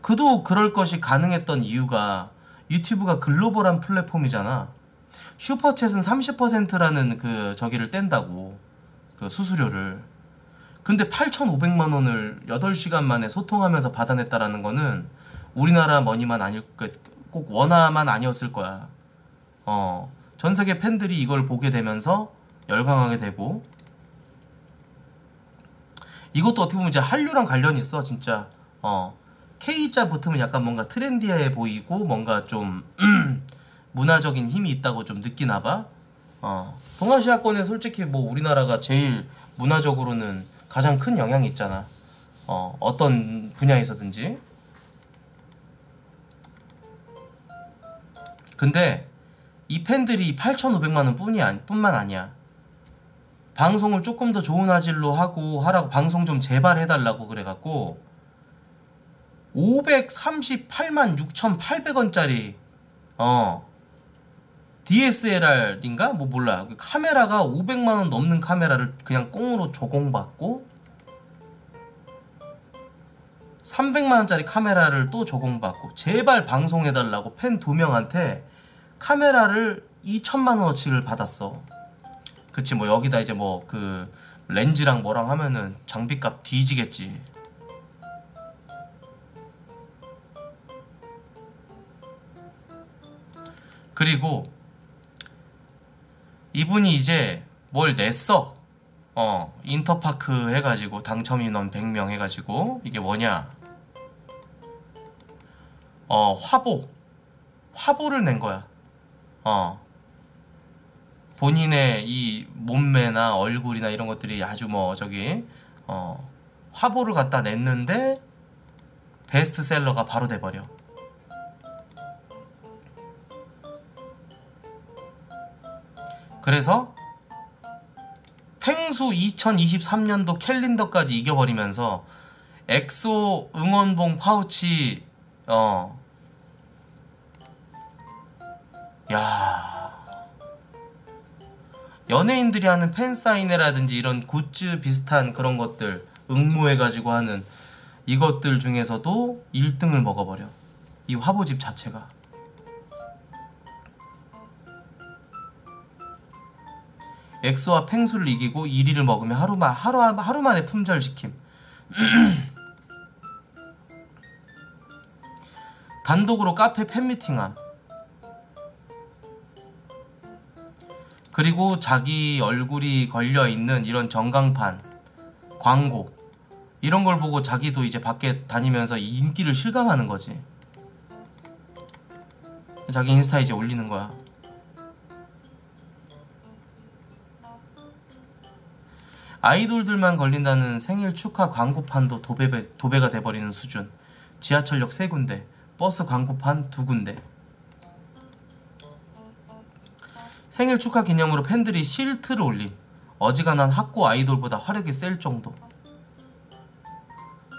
그도 그럴 것이 가능했던 이유가 유튜브가 글로벌한 플랫폼이잖아. 슈퍼챗은 삼십 퍼센트라는 그 저기를 뗀다고. 그 수수료를. 근데 팔천오백만 원을 여덟 시간 만에 소통하면서 받아냈다라는 거는 우리나라 머니만 아닐, 꼭 원화만 아니었을 거야. 어. 전 세계 팬들이 이걸 보게 되면서 열광하게 되고. 이것도 어떻게 보면 이제 한류랑 관련이 있어, 진짜. 어. K자 붙으면 약간 뭔가 트렌디해 보이고, 뭔가 좀, 문화적인 힘이 있다고 좀 느끼나봐. 어. 동아시아권에 솔직히 뭐 우리나라가 제일 문화적으로는 가장 큰 영향이 있잖아. 어. 어떤 분야에서든지. 근데, 이 팬들이 팔천오백만 원 뿐이 아니, 뿐만 아니야. 방송을 조금 더 좋은 화질로 하고 하라고 방송 좀 제발 해달라고 그래갖고 오백삼십팔만 육천팔백 원짜리 어 디에스엘알인가? 뭐 몰라. 카메라가 오백만 원 넘는 카메라를 그냥 꽁으로 조공받고 삼백만 원짜리 카메라를 또 조공받고 제발 방송해달라고 팬 두 명한테 카메라를 이천만 원어치를 받았어. 그치 뭐 여기다 이제 뭐 그 렌즈랑 뭐랑 하면은 장비값 뒤지겠지. 그리고 이분이 이제 뭘 냈어. 어 인터파크 해가지고 당첨인원 백 명 해가지고 이게 뭐냐 어 화보 화보를 낸 거야. 어 본인의 이 몸매나 얼굴이나 이런 것들이 아주 뭐 저기 어 화보를 갖다 냈는데 베스트셀러가 바로 돼버려. 그래서 펭수 이천이십삼 년도 캘린더까지 이겨버리면서 엑소 응원봉 파우치 어 야 연예인들이 하는 팬사인회라든지 이런 굿즈 비슷한 그런 것들 응모해가지고 하는 이것들 중에서도 일 등을 먹어버려. 이 화보집 자체가 엑소와 펭수를 이기고 일 위를 먹으면 하루만, 하루, 하루만에 품절시킴. 단독으로 카페 팬미팅함. 그리고 자기 얼굴이 걸려있는 이런 전광판 광고 이런 걸 보고 자기도 이제 밖에 다니면서 인기를 실감하는 거지. 자기 인스타에 이제 올리는 거야. 아이돌들만 걸린다는 생일 축하 광고판도 도배, 도배가 돼버리는 수준. 지하철역 세 군데, 버스 광고판 두 군데. 생일 축하 기념으로 팬들이 실트를 올림. 어지간한 학고 아이돌보다 화력이 셀 정도.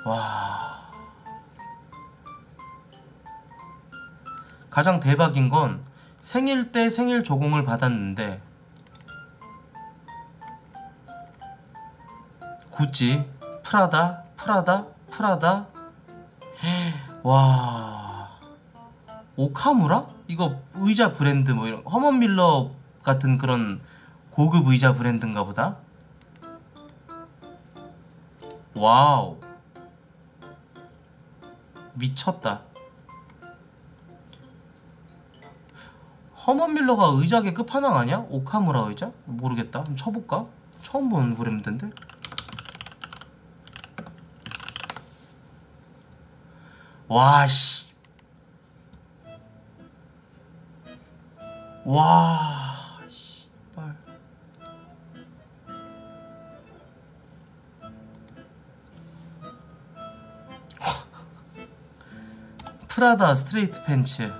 와... 가장 대박인 건 생일 때 생일 조공을 받았는데 구찌, 프라다, 프라다, 프라다. 와... 오카무라? 이거 의자 브랜드 뭐 이런 허먼 밀러 같은 그런 고급 의자 브랜드인가 보다. 와우 미쳤다. 허먼 밀러가 의자계 끝판왕 아니야? 오카무라 의자? 모르겠다. 한번 쳐볼까? 처음 보는 브랜드인데? 와씨 와... 프라다 스트레이트 팬츠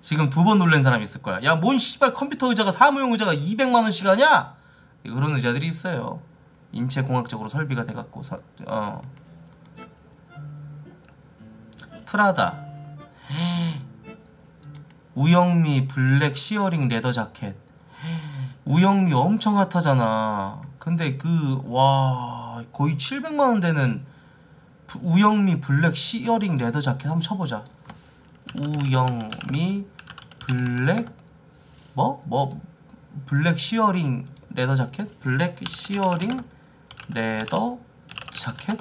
지금 두 번 놀란 사람 있을 거야. 야 뭔 씨발 컴퓨터 의자가 사무용 의자가 이백만 원씩 하냐? 그런 의자들이 있어요. 인체 공학적으로 설비가 돼갖고 사, 어. 프라다 우영미 블랙 시어링 레더 자켓. 우영미 엄청 핫하잖아. 근데 그 와 거의 칠백만 원 되는 우영미 블랙 시어링 레더 자켓 한번 쳐보자. 우영미 블랙 뭐? 뭐? 블랙 시어링 레더 자켓? 블랙 시어링 레더 자켓?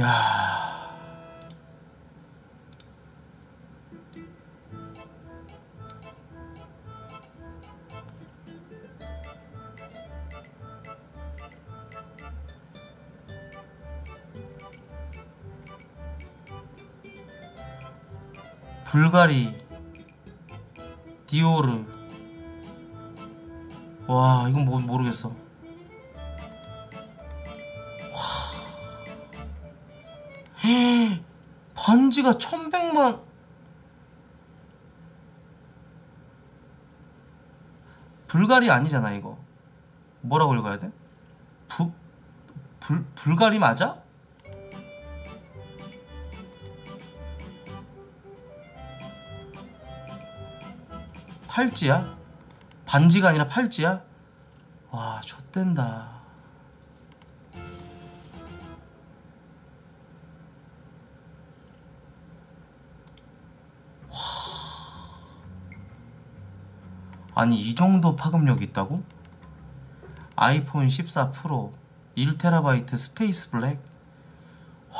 야, 불가리, 디오르. 와, 이건 뭐 모르겠어. 반지가 천백만 불가리 아니잖아. 이거 뭐라고 읽어야 돼? 부... 불... 불가리 맞아? 팔찌야? 반지가 아니라 팔찌야? 와 좆된다. 아니 이 정도 파급력이 있다고? 아이폰 십사 프로 일 테라바이트 스페이스 블랙. 와.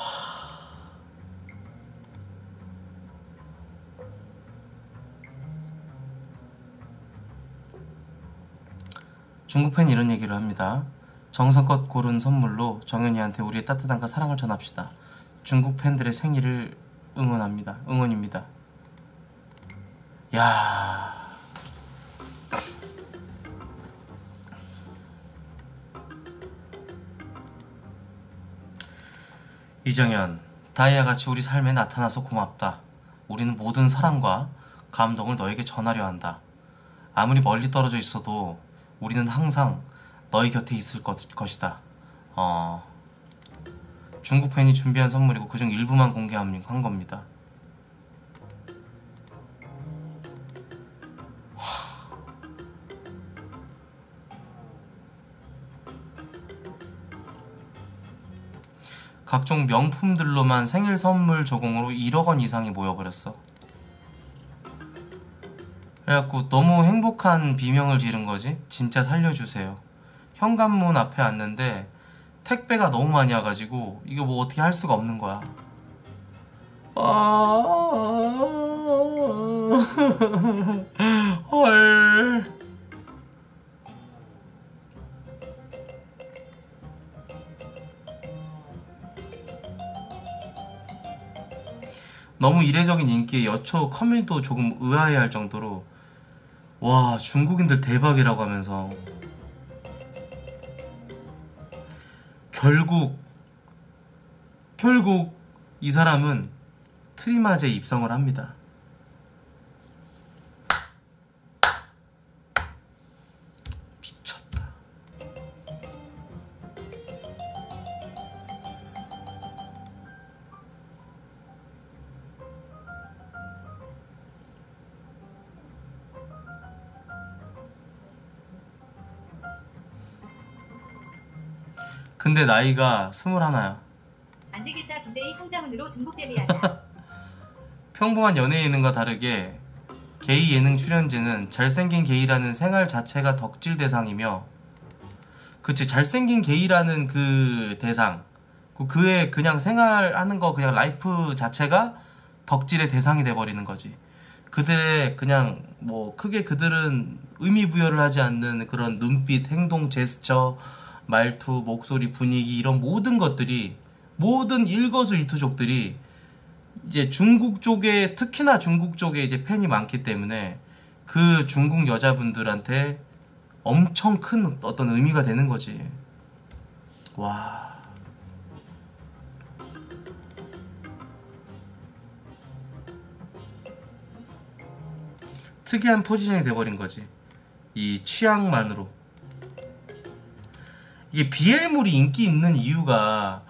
중국 팬이 이런 얘기를 합니다. 정성껏 고른 선물로 정연이한테 우리의 따뜻함과 사랑을 전합시다. 중국 팬들의 생일을 응원합니다. 응원입니다. 야. 이정현, 다이아같이 우리 삶에 나타나서 고맙다. 우리는 모든 사랑과 감동을 너에게 전하려 한다. 아무리 멀리 떨어져 있어도 우리는 항상 너의 곁에 있을 것, 것이다. 어... 중국 팬이 준비한 선물이고 그중 일부만 공개한 한 겁니다. 각종 명품들로만 생일 선물 조공으로 일억 원 이상이 모여버렸어. 그래갖고 너무 행복한 비명을 지른 거지? 진짜 살려주세요. 현관문 앞에 왔는데 택배가 너무 많이 와가지고 이거 뭐 어떻게 할 수가 없는 거야. 헐. 너무 이례적인 인기에 여초 커뮤니도 조금 의아해할 정도로 와 중국인들 대박이라고 하면서 결국 결국 이 사람은 트리마제에 입성을 합니다. 근데 나이가 스물하나야. 안되겠다. 디제이 한장훈으로 중국 데뷔하자. 평범한 연예인과 다르게 게이 예능 출연진은 잘생긴 게이라는 생활 자체가 덕질 대상이며, 그치, 잘생긴 게이라는 그 대상, 그의 그냥 생활하는 거, 그냥 라이프 자체가 덕질의 대상이 돼버리는 거지. 그들의 그냥 뭐 크게 그들은 의미 부여를 하지 않는 그런 눈빛, 행동, 제스처, 말투, 목소리, 분위기, 이런 모든 것들이, 모든 일거수일투족들이 이제 중국 쪽에, 특히나 중국 쪽에 이제 팬이 많기 때문에 그 중국 여자분들한테 엄청 큰 어떤 의미가 되는 거지. 와. 특이한 포지션이 돼버린 거지. 이 취향만으로. 이게 비엘물이 인기 있는 이유가,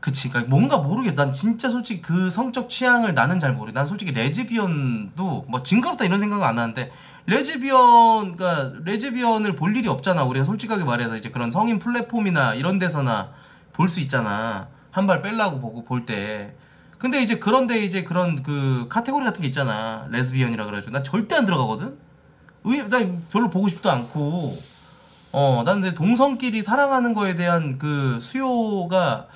그치, 그러니까 뭔가 모르겠어. 난 진짜 솔직히 그 성적 취향을 나는 잘 모르겠어. 난 솔직히 레즈비언도 뭐 징그럽다 이런 생각은 안 하는데, 레즈비언, 그러니까 레즈비언을 볼 일이 없잖아. 우리가 솔직하게 말해서 이제 그런 성인 플랫폼이나 이런 데서나 볼 수 있잖아. 한 발 빼려고 보고 볼 때. 근데 이제 그런데 이제 그런 그 카테고리 같은 게 있잖아. 레즈비언이라 그래가지고 난 절대 안 들어가거든? 의, 난 별로 보고 싶지도 않고. 어, 난 근데 동성끼리 사랑하는 거에 대한 그 수요가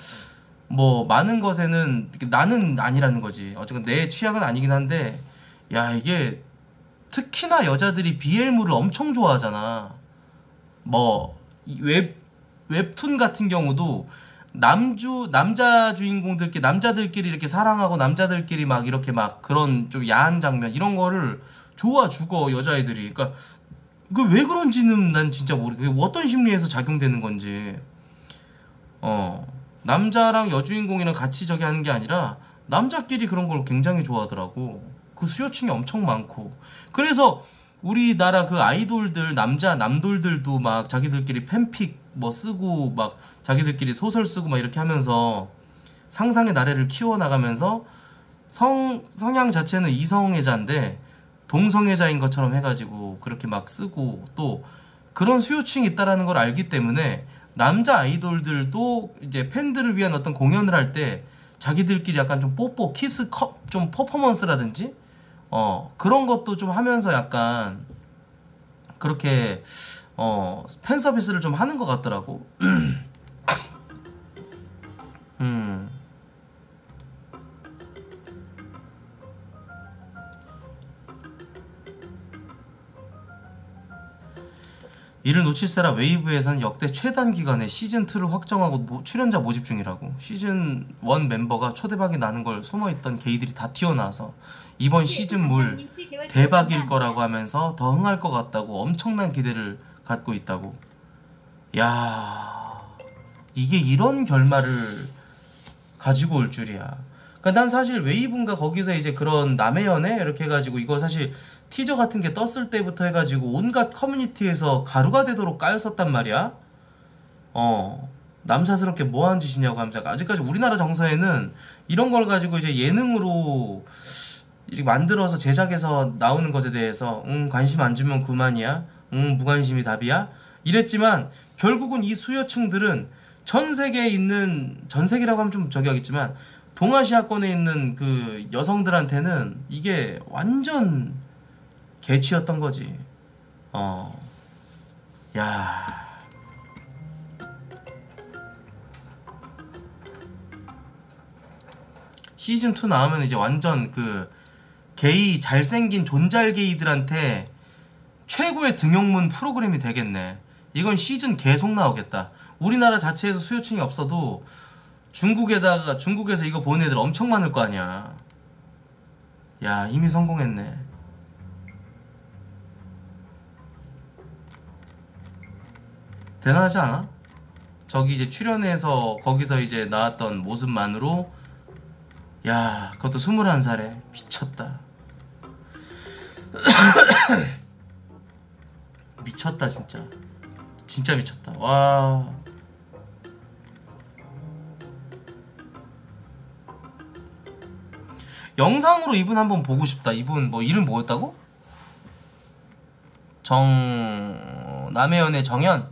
뭐 많은 것에는 나는 아니라는 거지. 어쨌든 내 취향은 아니긴 한데, 야, 이게 특히나 여자들이 비엘물을 엄청 좋아하잖아. 뭐 웹, 웹툰 같은 경우도 남주, 남자 주인공들끼리, 남자들끼리 이렇게 사랑하고 남자들끼리 막 이렇게 막 그런 좀 야한 장면 이런 거를 좋아 죽어, 여자애들이. 그러니까 그 왜 그런지는 난 진짜 모르겠어요. 어떤 심리에서 작용되는 건지. 어, 남자랑 여주인공이랑 같이 저기 하는 게 아니라 남자끼리 그런 걸 굉장히 좋아하더라고. 그 수요층이 엄청 많고. 그래서 우리나라 그 아이돌들, 남자 남돌들도 막 자기들끼리 팬픽 뭐 쓰고 막 자기들끼리 소설 쓰고 막 이렇게 하면서 상상의 나래를 키워나가면서 성, 성향 자체는 이성애자인데 동성애자인 것처럼 해가지고 그렇게 막 쓰고, 또 그런 수요층이 있다라는 걸 알기 때문에 남자 아이돌들도 이제 팬들을 위한 어떤 공연을 할 때 자기들끼리 약간 좀 뽀뽀, 키스, 컵, 좀 퍼포먼스라든지 어 그런 것도 좀 하면서 약간 그렇게 어 팬 서비스를 좀 하는 것 같더라고. 음. 이를 놓칠세라 웨이브에선 역대 최단 기간에 시즌이를 확정하고 출연자 모집 중이라고. 시즌일 멤버가 초대박이 나는 걸 숨어있던 게이들이 다 튀어나와서 이번 시즌물 대박일 거라고 하면서 더 흥할 것 같다고 엄청난 기대를 갖고 있다고. 야, 이게 이런 결말을 가지고 올 줄이야. 그러니까 난 사실 웨이브인가 거기서 이제 그런 남의 연애 이렇게 해가지고 이거 사실 티저 같은 게 떴을 때부터 해가지고 온갖 커뮤니티에서 가루가 되도록 까였었단 말이야. 어, 남사스럽게 뭐하는 짓이냐고 하면서 아직까지 우리나라 정서에는 이런 걸 가지고 이제 예능으로 이렇게 만들어서 제작해서 나오는 것에 대해서 음, 관심 안 주면 그만이야. 음, 무관심이 답이야. 이랬지만 결국은 이 수요층들은 전 세계에 있는, 전 세계라고 하면 좀 저기 하겠지만 동아시아권에 있는 그 여성들한테는 이게 완전 개취였던 거지. 어, 야. 시즌 투 나오면 이제 완전 그 게이, 잘생긴 존잘게이들한테 최고의 등용문 프로그램이 되겠네. 이건 시즌 계속 나오겠다. 우리나라 자체에서 수요층이 없어도 중국에다가, 중국에서 이거 보는 애들 엄청 많을 거 아니야. 야, 이미 성공했네. 대단하지 않아? 저기 이제 출연해서 거기서 이제 나왔던 모습만으로, 야, 그것도 스물한 살에 미쳤다. 미쳤다, 진짜. 진짜 미쳤다. 와. 영상으로 이분 한번 보고 싶다. 이분 뭐 이름 뭐였다고? 정... 남해연의 정연?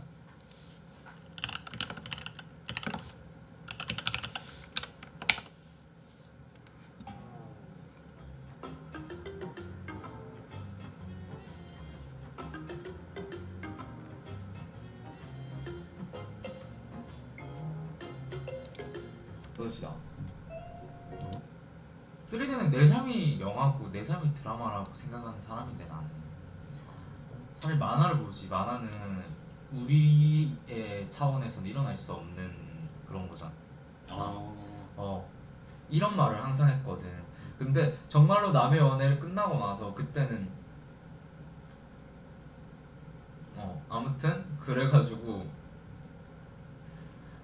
쓰레기는 내 삶이 영화고 내 삶이 드라마라고 생각하는 사람인데, 나는 사실 만화를 보지. 만화는 우리의 차원에서는 일어날 수 없는 그런 거잖아. 어. 어. 이런 말을 항상 했거든. 근데 정말로 남의 연애를 끝나고 나서 그때는 어 아무튼 그래가지고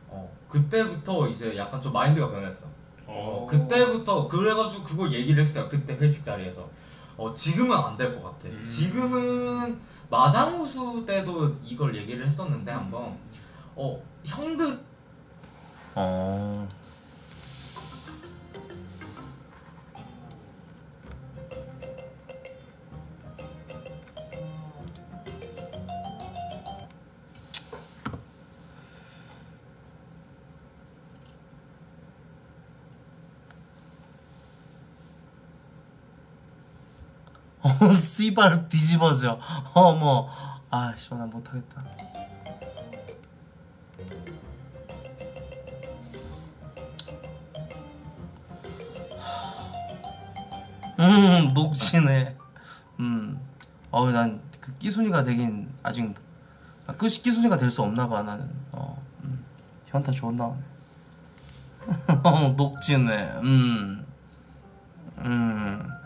어 그때부터 이제 약간 좀 마인드가 변했어. 어, 그때부터 그래가지고 그거 얘기를 했어요. 그때 회식 자리에서 어 지금은 안 될 것 같아. 음. 지금은 마장우수 때도 이걸 얘기를 했었는데 한번 어 형들 어 씨발 뒤집어져. 어머, 아이씨, 난 못하겠다. 음, 녹지네. 음, 어우, 난 그 끼순이가 되긴 아직 끝이 끼순이가 될 수 없나봐 나는. 어, 음. 현타 좋은 나오네. 녹지네. 음, 음.